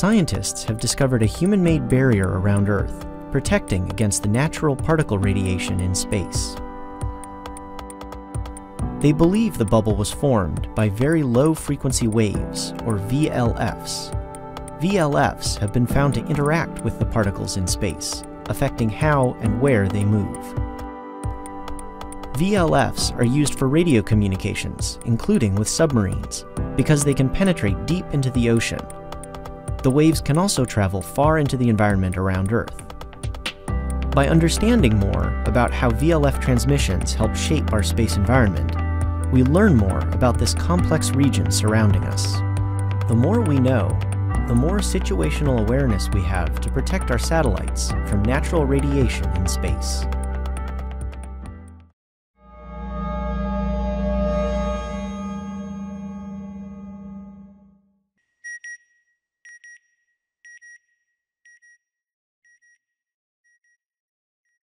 scientists have discovered a human-made barrier around Earth, protecting against the natural particle radiation in space. They believe the bubble was formed by very low-frequency waves, or VLFs. VLFs have been found to interact with the particles in space, affecting how and where they move. VLFs are used for radio communications, including with submarines, because they can penetrate deep into the ocean. The waves can also travel far into the environment around Earth. By understanding more about how VLF transmissions help shape our space environment, we learn more about this complex region surrounding us. The more we know, the more situational awareness we have to protect our satellites from natural radiation in space.